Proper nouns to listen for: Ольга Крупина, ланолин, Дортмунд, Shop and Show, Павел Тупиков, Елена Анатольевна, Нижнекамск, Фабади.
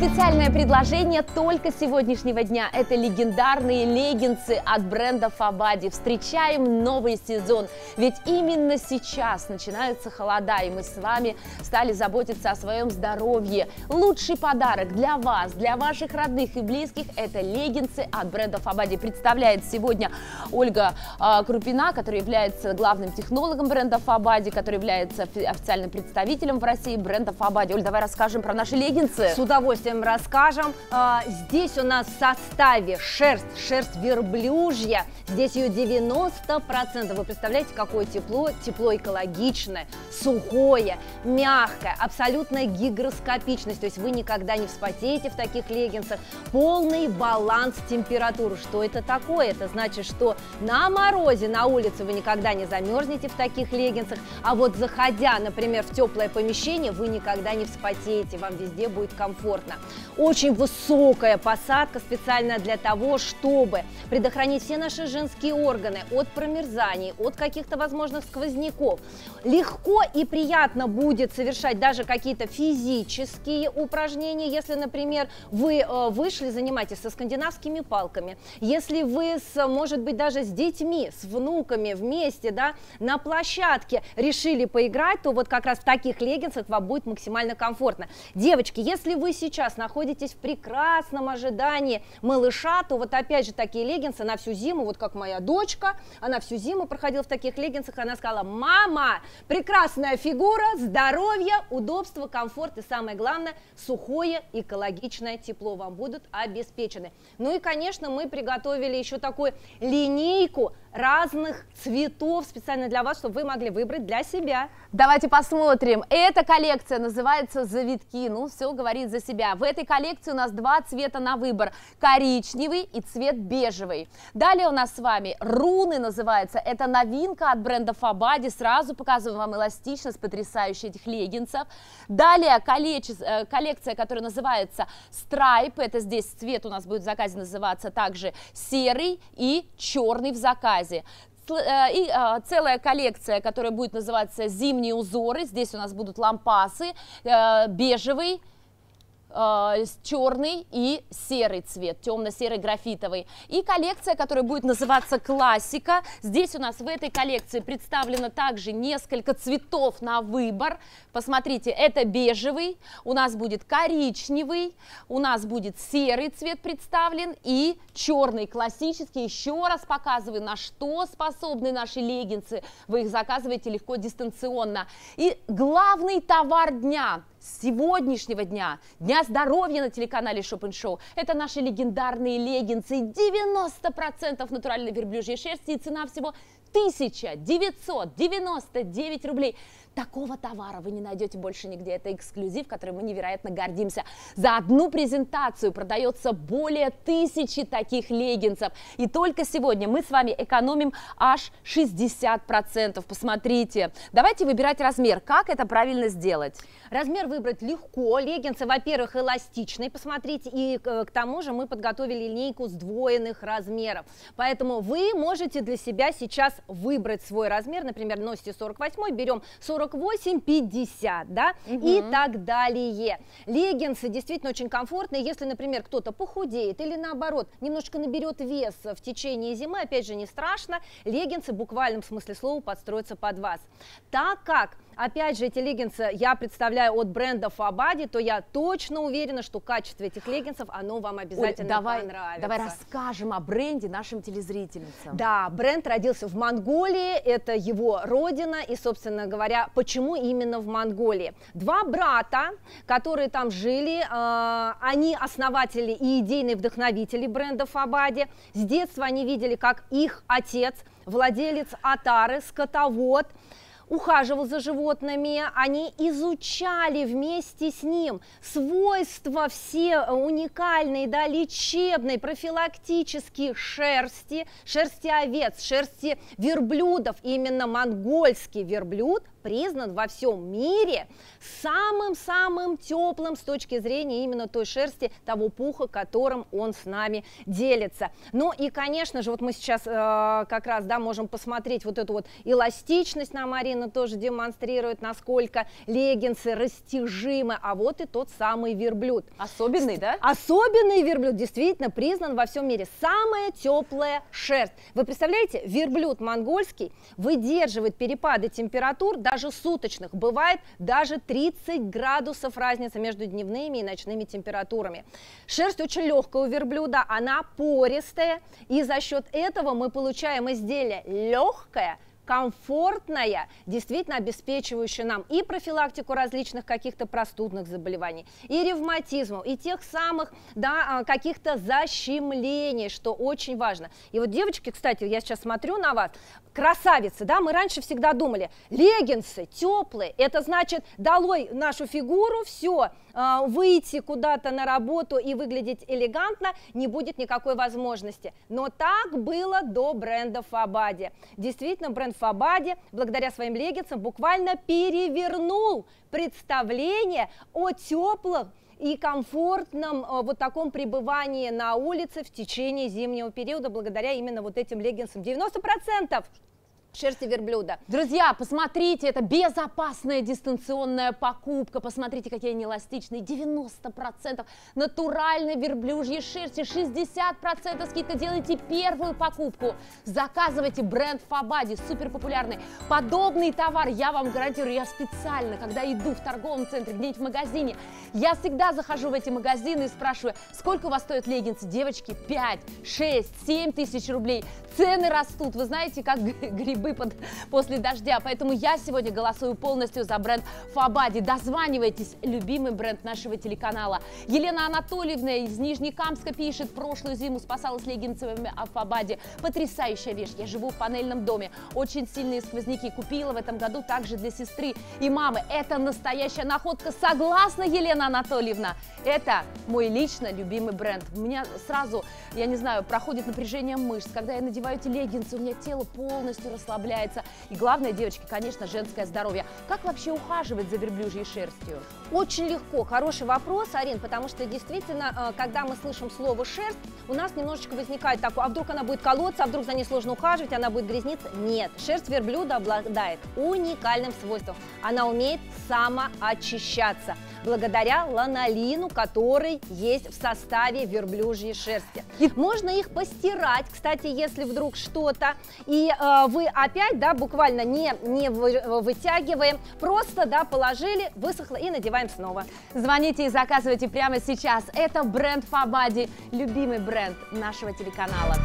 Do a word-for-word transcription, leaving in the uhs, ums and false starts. Специальное предложение только сегодняшнего дня. Это легендарные леггинсы от бренда Фабади. Встречаем новый сезон. Ведь именно сейчас начинаются холода, и мы с вами стали заботиться о своем здоровье. Лучший подарок для вас, для ваших родных и близких – это леггинсы от бренда Фабади. Представляет сегодня Ольга э, Крупина, которая является главным технологом бренда Фабади, который является официальным представителем в России бренда Фабади. Оль, давай расскажем про наши леггинсы. С удовольствием расскажем. А, здесь у нас в составе шерсть, шерсть верблюжья. Здесь ее девяносто процентов. Вы представляете, какое тепло? Тепло экологичное, сухое, мягкое, абсолютная гигроскопичность. То есть вы никогда не вспотеете в таких леггинсах. Полный баланс температуры. Что это такое? Это значит, что на морозе, на улице вы никогда не замерзнете в таких леггинсах, а вот заходя, например, в теплое помещение, вы никогда не вспотеете, вам везде будет комфортно. Очень высокая посадка специально для того, чтобы предохранить все наши женские органы от промерзаний, от каких-то возможных сквозняков. Легко и приятно будет совершать даже какие-то физические упражнения, если, например, вы вышли, занимаетесь со скандинавскими палками, если вы, с, может быть, даже с детьми, с внуками вместе, да, на площадке решили поиграть, то вот как раз в таких леггинсах вам будет максимально комфортно. Девочки, если вы сейчас находитесь в прекрасном ожидании малыша, то вот опять же такие леггинсы на всю зиму, вот как моя дочка, она всю зиму проходила в таких леггинсах, она сказала: мама, прекрасная фигура, здоровье, удобство, комфорт и самое главное, сухое экологичное тепло вам будут обеспечены. Ну и, конечно, мы приготовили еще такую линейку разных цветов специально для вас, чтобы вы могли выбрать для себя. Давайте посмотрим. Эта коллекция называется «Завитки». Ну, все говорит за себя. В этой коллекции у нас два цвета на выбор. Коричневый и цвет бежевый. Далее у нас с вами руны называется. Это новинка от бренда Фабади. Сразу показываем вам эластичность потрясающей этих леггинсов. Далее коллекция, которая называется «Страйп». Это здесь цвет у нас будет в заказе называться также серый и черный в заказе. И целая коллекция, которая будет называться «Зимние узоры». Здесь у нас будут лампасы, бежевый, черный и серый цвет, темно-серый графитовый. И коллекция, которая будет называться «Классика». Здесь у нас в этой коллекции представлено также несколько цветов на выбор. Посмотрите, это бежевый, у нас будет коричневый, у нас будет серый цвет представлен и черный классический. Еще раз показываю, на что способны наши леггинсы. Вы их заказываете легко дистанционно. И главный товар дня – сегодняшнего дня, Дня здоровья на телеканале Shop and Show. Это наши легендарные леггинсы, девяносто процентов натуральной верблюжьей шерсти, и цена всего тысяча девятьсот девяносто девять рублей. Такого товара вы не найдете больше нигде. Это эксклюзив, который мы невероятно гордимся. За одну презентацию продается более тысячи таких леггинсов. И только сегодня мы с вами экономим аж шестьдесят процентов. Посмотрите. Давайте выбирать размер. Как это правильно сделать? Размер выбрать легко. Леггинсы, во-первых, эластичные, посмотрите. И к тому же мы подготовили линейку сдвоенных размеров. Поэтому вы можете для себя сейчас выбрать свой размер. Например, носите сорок восьмой, берем сорок восемь, пятьдесят, да, угу. И так далее. Леггинсы действительно очень комфортные, если, например, кто-то похудеет или наоборот, немножко наберет вес в течение зимы, опять же, не страшно, леггинсы в буквальном смысле слова подстроятся под вас. Так как, опять же, эти леггинсы я представляю от бренда Фабади, то я точно уверена, что качество этих леггинсов, оно вам обязательно Оль, давай, понравится. Давай расскажем о бренде нашим телезрительницам. Да, бренд родился в Монголии, это его родина, и, собственно говоря, почему именно в Монголии? Два брата, которые там жили, э, они основатели и идейные вдохновители бренда Фабади. С детства они видели, как их отец, владелец отары, скотовод, ухаживал за животными, они изучали вместе с ним свойства все уникальные, да, лечебные, профилактические шерсти, шерсти овец, шерсти верблюдов, именно монгольский верблюд признан во всем мире самым-самым теплым с точки зрения именно той шерсти, того пуха, которым он с нами делится. Ну и, конечно же, вот мы сейчас э, как раз, да, можем посмотреть вот эту вот эластичность, нам Марина тоже демонстрирует, насколько леггинсы растяжимы. А вот и тот самый верблюд. Особенный, да? Особенный верблюд действительно признан во всем мире. Самая теплая шерсть. Вы представляете, верблюд монгольский выдерживает перепады температур, даже суточных, бывает даже тридцать градусов разница между дневными и ночными температурами. Шерсть очень легкая у верблюда, она пористая, и за счет этого мы получаем изделие легкое, комфортная, действительно обеспечивающая нам и профилактику различных каких-то простудных заболеваний, и ревматизму, и тех самых, да, каких-то защемлений, что очень важно. И вот, девочки, кстати, я сейчас смотрю на вас, красавицы, да, мы раньше всегда думали, леггинсы теплые, это значит, долой нашу фигуру, все, выйти куда-то на работу и выглядеть элегантно не будет никакой возможности. Но так было до бренда Фабади. Действительно, бренд Фабади благодаря своим леггинсам буквально перевернул представление о теплом и комфортном вот таком пребывании на улице в течение зимнего периода благодаря именно вот этим леггинсам. девяносто процентов шерсти верблюда. Друзья, посмотрите, это безопасная дистанционная покупка. Посмотрите, какие они эластичные. девяносто процентов натуральной верблюжьей шерсти. шестьдесят процентов скидка. Делайте первую покупку. Заказывайте бренд Фабади, супер популярный. Подобный товар, я вам гарантирую, я специально, когда иду в торговом центре, где-нибудь в магазине, я всегда захожу в эти магазины и спрашиваю, сколько у вас стоят леггинсы, девочки? пять, шесть, семь тысяч рублей. Цены растут, вы знаете, как грибы Под, после дождя. Поэтому я сегодня голосую полностью за бренд Фабади. Дозванивайтесь, любимый бренд нашего телеканала. Елена Анатольевна из Нижнекамска пишет: прошлую зиму спасалась леггинсами от Фабади. Потрясающая вещь. Я живу в панельном доме. Очень сильные сквозняки. Купила в этом году также для сестры и мамы. Это настоящая находка. Согласна, Елена Анатольевна? Это мой лично любимый бренд. У меня сразу, я не знаю, проходит напряжение мышц. Когда я надеваю эти леггинсы, у меня тело полностью расслабляется. расслабляется. И главное, девочки, конечно, женское здоровье. Как вообще ухаживать за верблюжьей шерстью? Очень легко. Хороший вопрос, Арин, потому что действительно, когда мы слышим слово «шерсть», у нас немножечко возникает такое, а вдруг она будет колоться, а вдруг за ней сложно ухаживать, она будет грязниться? Нет. Шерсть верблюда обладает уникальным свойством. Она умеет самоочищаться благодаря ланолину, который есть в составе верблюжьей шерсти. И можно их постирать, кстати, если вдруг что-то, и э, вы опять, да, буквально не, не вытягиваем, просто, да, положили, высохло и надеваем снова. Звоните и заказывайте прямо сейчас. Это бренд Фабади, любимый бренд нашего телеканала.